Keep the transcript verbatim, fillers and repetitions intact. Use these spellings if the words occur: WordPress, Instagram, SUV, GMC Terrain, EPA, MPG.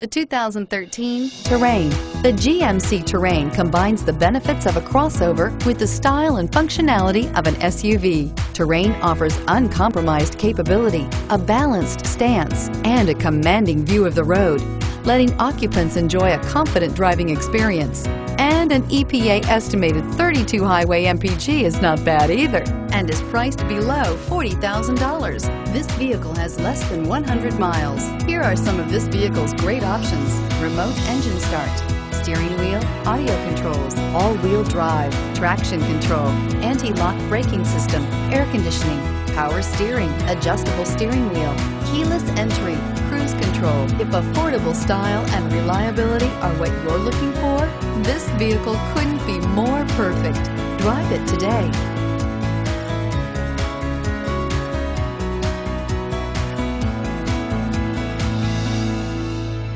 The two thousand thirteen Terrain. The G M C Terrain combines the benefits of a crossover with the style and functionality of an S U V. Terrain offers uncompromised capability, a balanced stance, and a commanding view of the road, letting occupants enjoy a confident driving experience. And an E P A estimated thirty-two highway M P G is not bad either, and is priced below forty thousand dollars. This vehicle has less than one hundred miles. Here are some of this vehicle's great options: remote engine start, steering wheel audio controls, all-wheel drive, traction control, anti-lock braking system, air conditioning, power steering, adjustable steering wheel, keyless entry, cruise control. If affordable style and reliability are what you're looking for, this vehicle couldn't be more perfect. Drive it today.